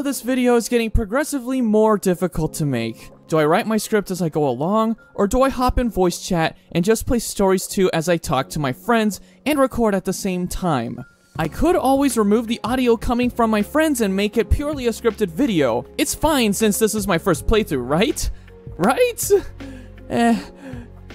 how this video is getting progressively more difficult to make. Do I write my script as I go along, or do I hop in voice chat and just play Stories 2 as I talk to my friends and record at the same time? I could always remove the audio coming from my friends and make it purely a scripted video. It's fine since this is my first playthrough, right? Right?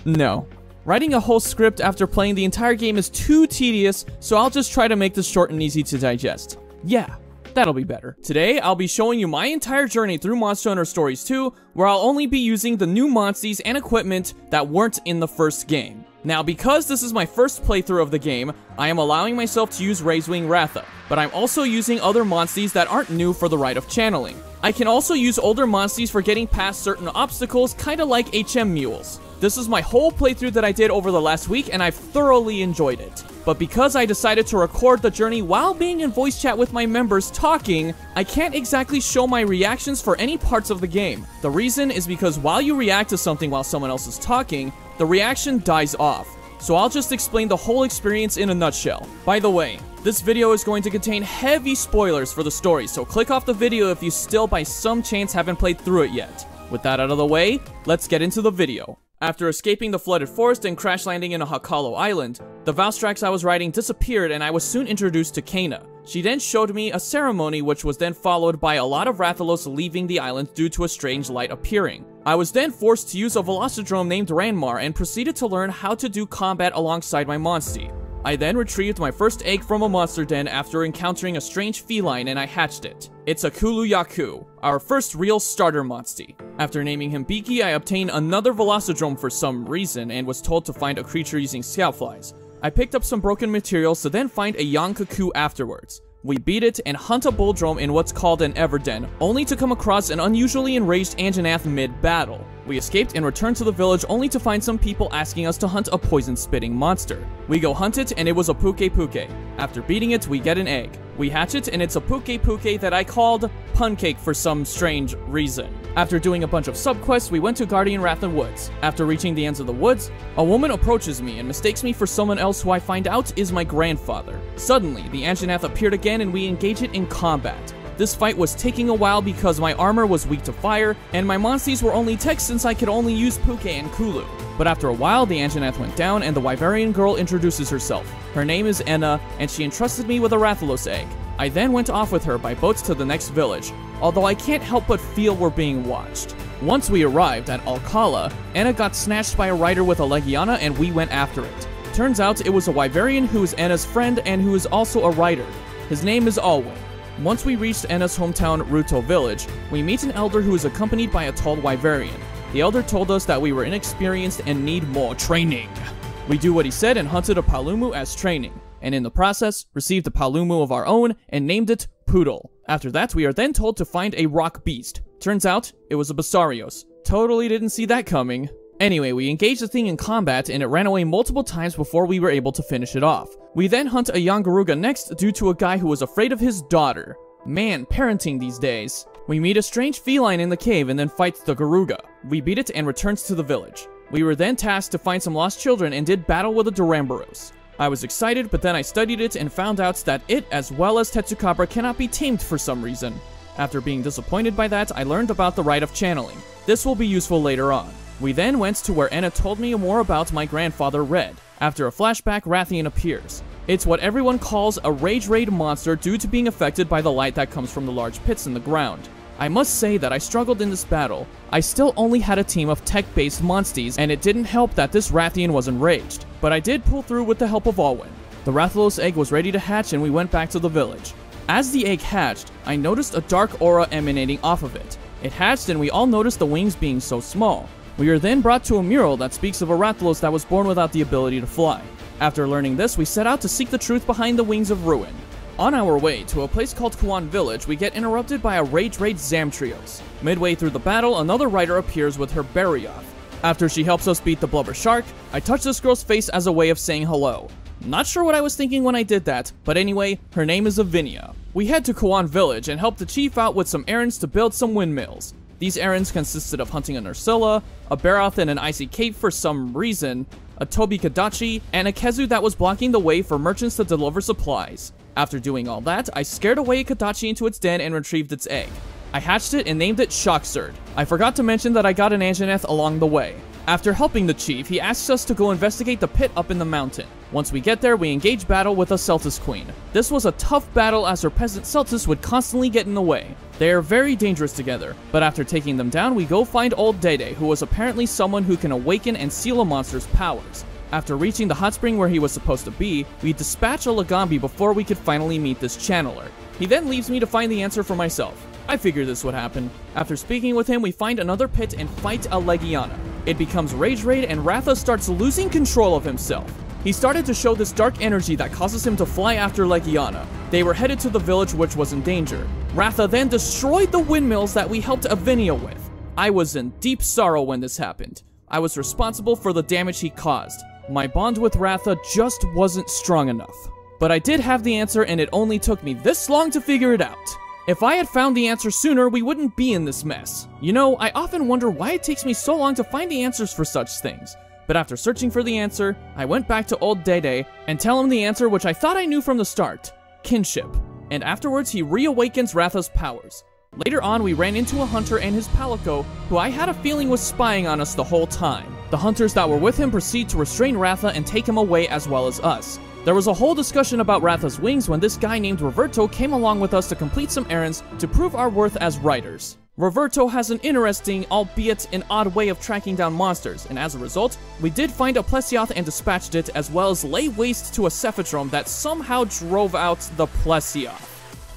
No. Writing a whole script after playing the entire game is too tedious, so I'll just try to make this short and easy to digest. Yeah, that'll be better. Today, I'll be showing you my entire journey through Monster Hunter Stories 2, where I'll only be using the new monsties and equipment that weren't in the first game. Now, because this is my first playthrough of the game, I am allowing myself to use Razewing Ratha, but I'm also using other monsties that aren't new for the right of channeling. I can also use older monsties for getting past certain obstacles, kinda like HM mules. This is my whole playthrough that I did over the last week, and I've thoroughly enjoyed it. But because I decided to record the journey while being in voice chat with my members talking, I can't exactly show my reactions for any parts of the game. The reason is because while you react to something while someone else is talking, the reaction dies off. So I'll just explain the whole experience in a nutshell. By the way, this video is going to contain heavy spoilers for the story, so click off the video if you still by some chance haven't played through it yet. With that out of the way, let's get into the video. After escaping the flooded forest and crash landing in a Hakalo island, the Vaustrax I was riding disappeared and I was soon introduced to Kana. She then showed me a ceremony which was then followed by a lot of Rathalos leaving the island due to a strange light appearing. I was then forced to use a Velocidrome named Ranmar and proceeded to learn how to do combat alongside my monstie. I then retrieved my first egg from a monster den after encountering a strange feline and I hatched it. It's a Kuluyaku, our first real starter monstie. After naming him Biki, I obtained another Velocidrome for some reason and was told to find a creature using scoutflies. I picked up some broken materials to then find a Yonkaku afterwards. We beat it and hunt a Bulldrome in what's called an Everden, only to come across an unusually enraged Anjanath mid-battle. We escaped and returned to the village only to find some people asking us to hunt a poison-spitting monster. We go hunt it and it was a Puke Puke. After beating it, we get an egg. We hatch it and it's a Puke Puke that I called Puncake for some strange reason. After doing a bunch of subquests, we went to Guardian Rathan Woods. After reaching the ends of the woods, a woman approaches me and mistakes me for someone else who I find out is my grandfather. Suddenly, the Anjanath appeared again and we engage it in combat. This fight was taking a while because my armor was weak to fire, and my monsties were only tech since I could only use Puke and Kulu. But after a while, the Anjanath went down, and the Wyverian girl introduces herself. Her name is Anna, and she entrusted me with a Rathalos egg. I then went off with her by boats to the next village, although I can't help but feel we're being watched. Once we arrived at Alcala, Anna got snatched by a rider with a Legiana, and we went after it. Turns out it was a Wyverian who is Anna's friend and who is also a rider. His name is Alwyn. Once we reached Anna's hometown, Ruto Village, we meet an elder who is accompanied by a tall Wyverian. The elder told us that we were inexperienced and need more training. We do what he said and hunted a Palumu as training, and in the process, received a Palumu of our own and named it Poodle. After that, we are then told to find a rock beast. Turns out, it was a Basarios. Totally didn't see that coming. Anyway, we engaged the thing in combat and it ran away multiple times before we were able to finish it off. We then hunt a Yangaruga next due to a guy who was afraid of his daughter. Man, parenting these days. We meet a strange feline in the cave and then fight the Garuga. We beat it and returns to the village. We were then tasked to find some lost children and did battle with a Durambaros. I was excited, but then I studied it and found out that it as well as Tetsukabra cannot be tamed for some reason. After being disappointed by that, I learned about the right of channeling. This will be useful later on. We then went to where Anna told me more about my grandfather, Red. After a flashback, Rathian appears. It's what everyone calls a Rage Raid monster due to being affected by the light that comes from the large pits in the ground. I must say that I struggled in this battle. I still only had a team of tech-based monsties, and it didn't help that this Rathian was enraged. But I did pull through with the help of Alwyn. The Rathalos egg was ready to hatch and we went back to the village. As the egg hatched, I noticed a dark aura emanating off of it. It hatched and we all noticed the wings being so small. We are then brought to a mural that speaks of a Rathalos that was born without the ability to fly. After learning this, we set out to seek the truth behind the wings of ruin. On our way to a place called Kuan Village, we get interrupted by a Rage Raid Zamtrios. Midway through the battle, another rider appears with her Barioth. After she helps us beat the blubber shark, I touch this girl's face as a way of saying hello. Not sure what I was thinking when I did that, but anyway, her name is Avinia. We head to Kuan Village and help the chief out with some errands to build some windmills. These errands consisted of hunting an Ursula, a Baroth in an icy cape for some reason, a Tobi Kadachi, and a Kezu that was blocking the way for merchants to deliver supplies. After doing all that, I scared away Katachi into its den and retrieved its egg. I hatched it and named it Shocksword. I forgot to mention that I got an Anjanath along the way. After helping the chief, he asks us to go investigate the pit up in the mountain. Once we get there, we engage battle with a Celtus queen. This was a tough battle as her peasant Celtus would constantly get in the way. They are very dangerous together, but after taking them down, we go find Old Dede, who was apparently someone who can awaken and seal a monster's powers. After reaching the hot spring where he was supposed to be, we dispatch a Legambi before we could finally meet this channeler. He then leaves me to find the answer for myself. I figured this would happen. After speaking with him, we find another pit and fight a Legiana. It becomes Rage Raid and Ratha starts losing control of himself. He started to show this dark energy that causes him to fly after Legiana. They were headed to the village which was in danger. Ratha then destroyed the windmills that we helped Avinia with. I was in deep sorrow when this happened. I was responsible for the damage he caused. My bond with Ratha just wasn't strong enough. But I did have the answer and it only took me this long to figure it out. If I had found the answer sooner, we wouldn't be in this mess. You know, I often wonder why it takes me so long to find the answers for such things. But after searching for the answer, I went back to Old Dede and tell him the answer which I thought I knew from the start. Kinship. And afterwards he reawakens Ratha's powers. Later on, we ran into a hunter and his palico, who I had a feeling was spying on us the whole time. The hunters that were with him proceed to restrain Ratha and take him away as well as us. There was a whole discussion about Ratha's wings when this guy named Roberto came along with us to complete some errands to prove our worth as writers. Roberto has an interesting, albeit an odd way of tracking down monsters, and as a result, we did find a Plesioth and dispatched it, as well as lay waste to a Cephadrome that somehow drove out the Plesioth.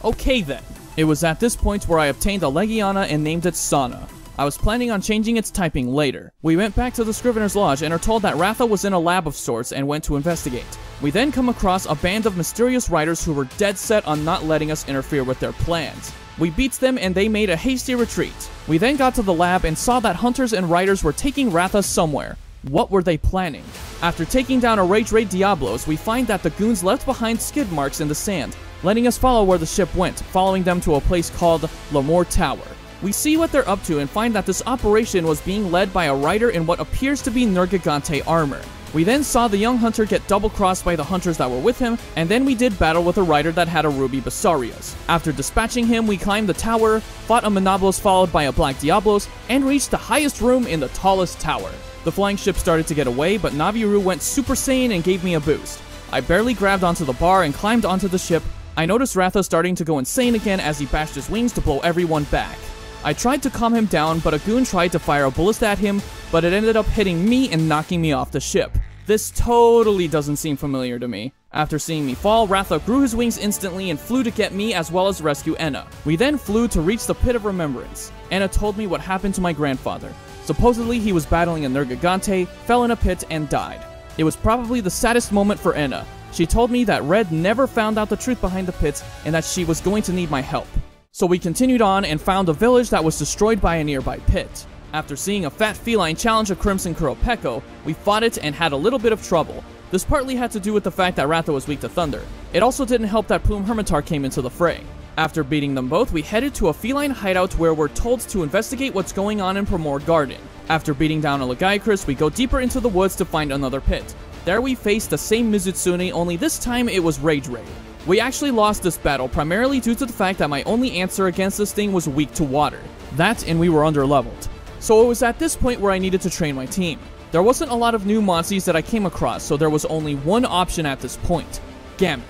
Okay then. It was at this point where I obtained a Legiana and named it Sana. I was planning on changing its typing later. We went back to the Scrivener's Lodge and are told that Ratha was in a lab of sorts and went to investigate. We then come across a band of mysterious riders who were dead set on not letting us interfere with their plans. We beat them and they made a hasty retreat. We then got to the lab and saw that hunters and riders were taking Ratha somewhere. What were they planning? After taking down a Rage Raid Diablos, we find that the goons left behind skid marks in the sand, letting us follow where the ship went, following them to a place called L'Amour Tower. We see what they're up to and find that this operation was being led by a rider in what appears to be Nergigante armor. We then saw the young hunter get double-crossed by the hunters that were with him, and then we did battle with a rider that had a ruby Basarios. After dispatching him, we climbed the tower, fought a Monoblos followed by a Black Diablos, and reached the highest room in the tallest tower. The flying ship started to get away, but Naviru went Super Saiyan and gave me a boost. I barely grabbed onto the bar and climbed onto the ship. I noticed Ratha starting to go insane again as he bashed his wings to blow everyone back. I tried to calm him down, but a goon tried to fire a bullet at him, but it ended up hitting me and knocking me off the ship. This totally doesn't seem familiar to me. After seeing me fall, Ratha grew his wings instantly and flew to get me as well as rescue Anna. We then flew to reach the Pit of Remembrance. Anna told me what happened to my grandfather. Supposedly he was battling a Nergigante, fell in a pit, and died. It was probably the saddest moment for Anna. She told me that Red never found out the truth behind the pits and that she was going to need my help. So we continued on and found a village that was destroyed by a nearby pit. After seeing a fat feline challenge a crimson Kuropeko, we fought it and had a little bit of trouble. This partly had to do with the fact that Ratha was weak to thunder. It also didn't help that Plume Hermitar came into the fray. After beating them both, we headed to a feline hideout where we're told to investigate what's going on in Primor Garden. After beating down a Lagiacris, we go deeper into the woods to find another pit. There we faced the same Mizutsune, only this time it was Rage Raid. We actually lost this battle primarily due to the fact that my only answer against this thing was weak to water. That and we were underleveled. So it was at this point where I needed to train my team. There wasn't a lot of new monsters that I came across, so there was only one option at this point. Gammoth.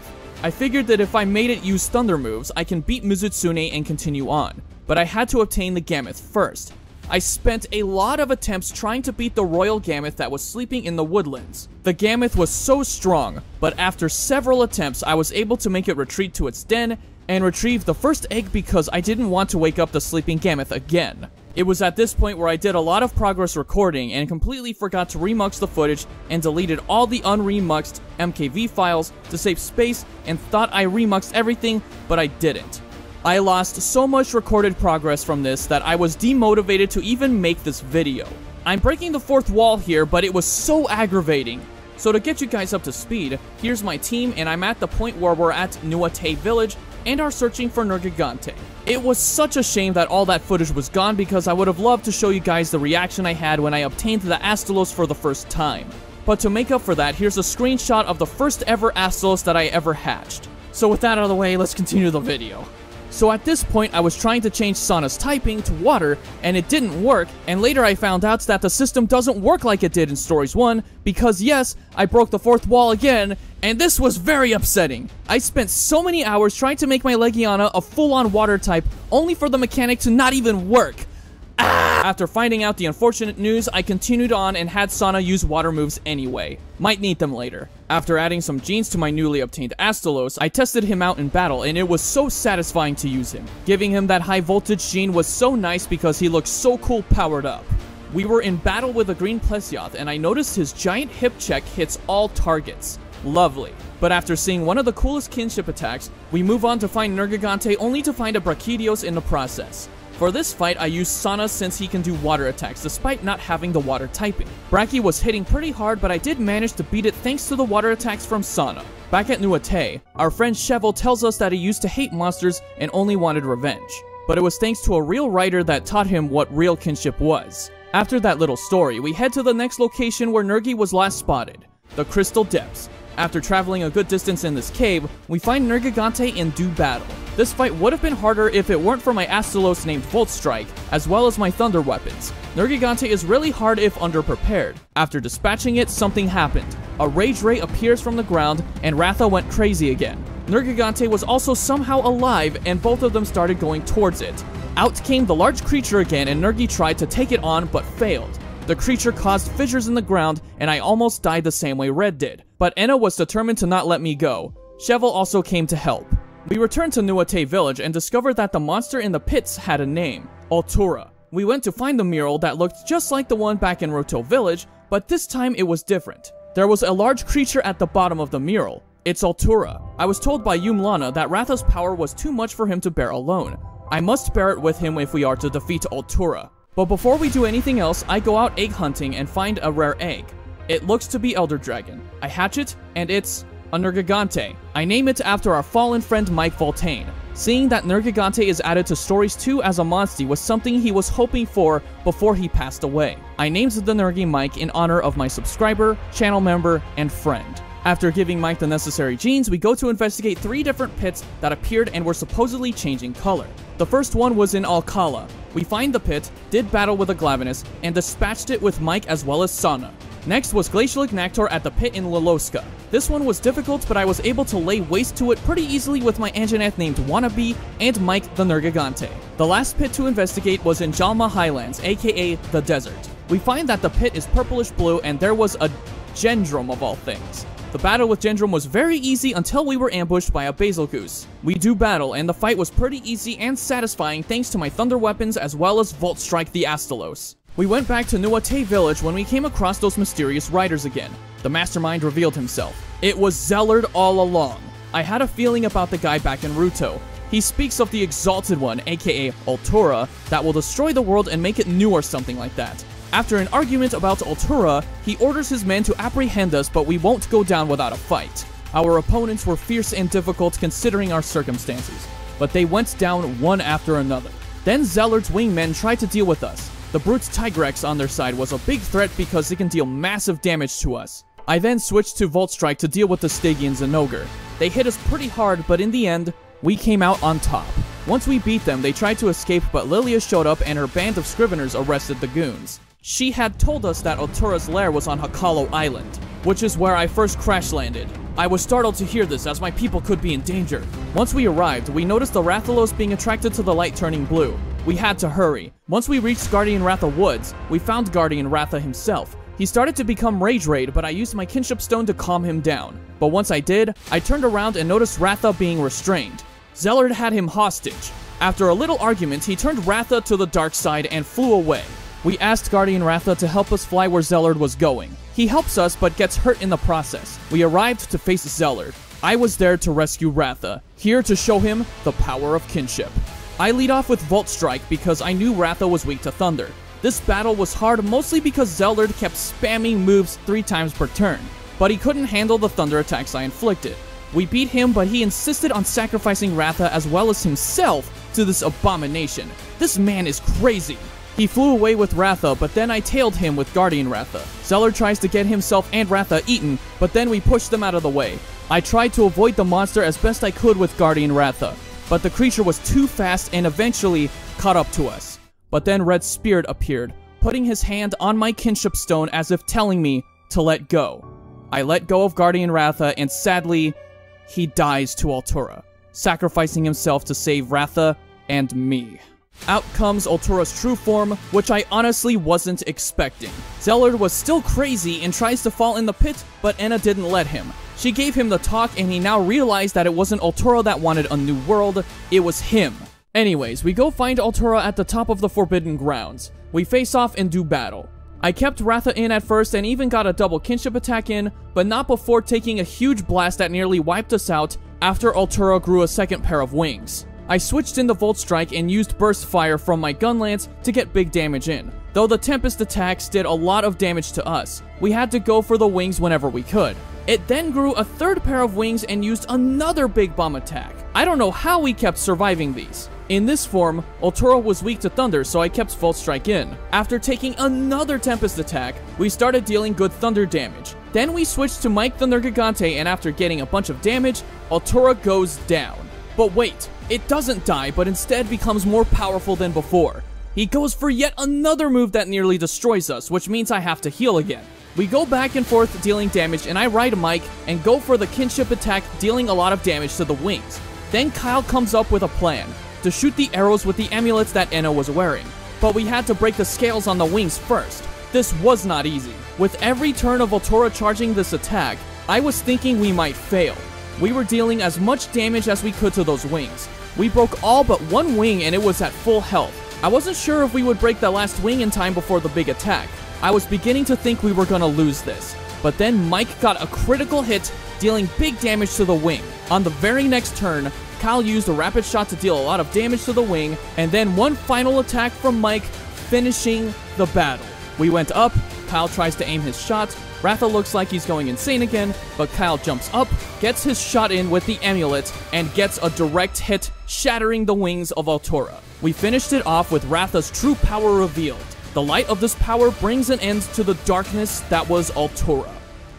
I figured that if I made it use thunder moves, I can beat Mizutsune and continue on. But I had to obtain the Gammoth first. I spent a lot of attempts trying to beat the royal Gammoth that was sleeping in the woodlands. The Gammoth was so strong, but after several attempts I was able to make it retreat to its den and retrieve the first egg because I didn't want to wake up the sleeping Gammoth again. It was at this point where I did a lot of progress recording and completely forgot to remux the footage and deleted all the unremuxed MKV files to save space and thought I remuxed everything, but I didn't. I lost so much recorded progress from this that I was demotivated to even make this video. I'm breaking the fourth wall here, but it was so aggravating. So to get you guys up to speed, here's my team and I'm at the point where we're at Nuate Village and are searching for Nergigante. It was such a shame that all that footage was gone because I would have loved to show you guys the reaction I had when I obtained the Astalos for the first time. But to make up for that, here's a screenshot of the first ever Astalos that I ever hatched. So with that out of the way, let's continue the video. So at this point, I was trying to change Sana's typing to water, and it didn't work, and later I found out that the system doesn't work like it did in Stories 1, because yes, I broke the fourth wall again, and this was very upsetting. I spent so many hours trying to make my Legiana a full-on water type, only for the mechanic to not even work. After finding out the unfortunate news, I continued on and had Sana use water moves anyway. Might need them later. After adding some genes to my newly obtained Astalos, I tested him out in battle and it was so satisfying to use him. Giving him that high voltage gene was so nice because he looked so cool powered up. We were in battle with a green Plesioth and I noticed his giant hip check hits all targets. Lovely. But after seeing one of the coolest kinship attacks, we move on to find Nergigante only to find a Brachidios in the process. For this fight, I used Sana since he can do water attacks, despite not having the water typing. Bracky was hitting pretty hard, but I did manage to beat it thanks to the water attacks from Sana. Back at Nuate, our friend Chevel tells us that he used to hate monsters and only wanted revenge. But it was thanks to a real writer that taught him what real kinship was. After that little story, we head to the next location where Nergi was last spotted, the Crystal Depths. After traveling a good distance in this cave, we find Nergigante in due battle. This fight would have been harder if it weren't for my Astalos named Volt Strike, as well as my Thunder weapons. Nergigante is really hard if underprepared. After dispatching it, something happened. A Rage Ray appears from the ground, and Ratha went crazy again. Nergigante was also somehow alive, and both of them started going towards it. Out came the large creature again, and Nergi tried to take it on, but failed. The creature caused fissures in the ground, and I almost died the same way Red did. But Anna was determined to not let me go. Chevel also came to help. We returned to Nuate Village and discovered that the monster in the pits had a name, Altura. We went to find the mural that looked just like the one back in Roto Village, but this time it was different. There was a large creature at the bottom of the mural. It's Altura. I was told by Yumlana that Ratha's power was too much for him to bear alone. I must bear it with him if we are to defeat Altura. But before we do anything else, I go out egg hunting and find a rare egg. It looks to be Elder Dragon. I hatch it, and it's a Nergigante. I name it after our fallen friend Mike Voltaine. Seeing that Nergigante is added to Stories 2 as a Monstie was something he was hoping for before he passed away. I named the Nergi Mike in honor of my subscriber, channel member, and friend. After giving Mike the necessary genes, we go to investigate three different pits that appeared and were supposedly changing color. The first one was in Alcala. We find the pit, did battle with a Glavinus, and dispatched it with Mike as well as Sana. Next was Glacial Ignactor at the pit in Loloska. This one was difficult, but I was able to lay waste to it pretty easily with my Anjanath named Wannabe and Mike the Nergigante. The last pit to investigate was in Jalma Highlands, aka the desert. We find that the pit is purplish blue and there was a Gendrum of all things. The battle with Gendrum was very easy until we were ambushed by a Basil Goose. We do battle, and the fight was pretty easy and satisfying thanks to my Thunder weapons as well as Volt Strike the Astalos. We went back to Nuate Village when we came across those mysterious riders again. The mastermind revealed himself. It was Zellard all along. I had a feeling about the guy back in Ruto. He speaks of the Exalted One, aka Altura, that will destroy the world and make it new or something like that. After an argument about Altura, he orders his men to apprehend us, but we won't go down without a fight. Our opponents were fierce and difficult considering our circumstances, but they went down one after another. Then Zellard's wingmen tried to deal with us. The Brute's Tigrex on their side was a big threat because it can deal massive damage to us. I then switched to Volt Strike to deal with the Stygians and Ogre. They hit us pretty hard, but in the end, we came out on top. Once we beat them, they tried to escape, but Lilia showed up and her band of Scriveners arrested the goons. She had told us that Altura's lair was on Hakalo Island, which is where I first crash landed. I was startled to hear this as my people could be in danger. Once we arrived, we noticed the Rathalos being attracted to the light turning blue. We had to hurry. Once we reached Guardian Ratha Woods, we found Guardian Ratha himself. He started to become Rage Raid, but I used my Kinship Stone to calm him down. But once I did, I turned around and noticed Ratha being restrained. Zellard had him hostage. After a little argument, he turned Ratha to the dark side and flew away. We asked Guardian Ratha to help us fly where Zellard was going. He helps us, but gets hurt in the process. We arrived to face Zellard. I was there to rescue Ratha, here to show him the power of kinship. I lead off with Volt Strike because I knew Ratha was weak to Thunder. This battle was hard mostly because Zellard kept spamming moves 3 times per turn, but he couldn't handle the Thunder attacks I inflicted. We beat him, but he insisted on sacrificing Ratha as well as himself to this abomination. This man is crazy. He flew away with Ratha, but then I tailed him with Guardian Ratha. Zellard tries to get himself and Ratha eaten, but then we pushed them out of the way. I tried to avoid the monster as best I could with Guardian Ratha, but the creature was too fast and eventually caught up to us. But then Red Spirit appeared, putting his hand on my kinship stone as if telling me to let go. I let go of Guardian Ratha and sadly, he dies to Altura, sacrificing himself to save Ratha and me. Out comes Altura's true form, which I honestly wasn't expecting. Zellard was still crazy and tries to fall in the pit, but Anna didn't let him. She gave him the talk and he now realized that it wasn't Altura that wanted a new world, it was him. Anyways, we go find Altura at the top of the Forbidden Grounds. We face off and do battle. I kept Ratha in at first and even got a double kinship attack in, but not before taking a huge blast that nearly wiped us out after Altura grew a second pair of wings. I switched into Volt Strike and used Burst Fire from my gun lance to get big damage in. Though the Tempest attacks did a lot of damage to us, we had to go for the wings whenever we could. It then grew a third pair of wings and used another big bomb attack. I don't know how we kept surviving these. In this form, Altura was weak to thunder, so I kept Volt Strike in. After taking another Tempest attack, we started dealing good thunder damage. Then we switched to Mike the Nergigante, and after getting a bunch of damage, Altura goes down. But wait, it doesn't die, but instead becomes more powerful than before. He goes for yet another move that nearly destroys us, which means I have to heal again. We go back and forth dealing damage, and I ride Mike and go for the kinship attack, dealing a lot of damage to the wings. Then Kyle comes up with a plan, to shoot the arrows with the amulets that Anna was wearing. But we had to break the scales on the wings first. This was not easy. With every turn of Altura charging this attack, I was thinking we might fail. We were dealing as much damage as we could to those wings. We broke all but one wing and it was at full health. I wasn't sure if we would break that last wing in time before the big attack. I was beginning to think we were gonna lose this. But then Mike got a critical hit, dealing big damage to the wing. On the very next turn, Kyle used a rapid shot to deal a lot of damage to the wing, and then one final attack from Mike, finishing the battle. We went up, Kyle tries to aim his shot, Ratha looks like he's going insane again, but Kyle jumps up, gets his shot in with the amulet, and gets a direct hit, shattering the wings of Altura. We finished it off with Ratha's true power revealed. The light of this power brings an end to the darkness that was Altura.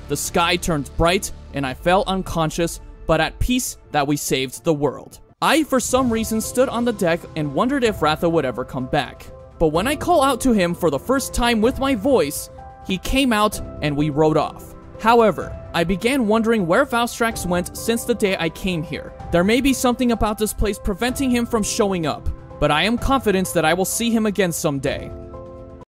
The sky turned bright, and I fell unconscious, but at peace that we saved the world. I, for some reason, stood on the deck and wondered if Ratha would ever come back. But when I call out to him for the first time with my voice, he came out and we rode off. However, I began wondering where Vaustrax went since the day I came here. There may be something about this place preventing him from showing up, but I am confident that I will see him again someday.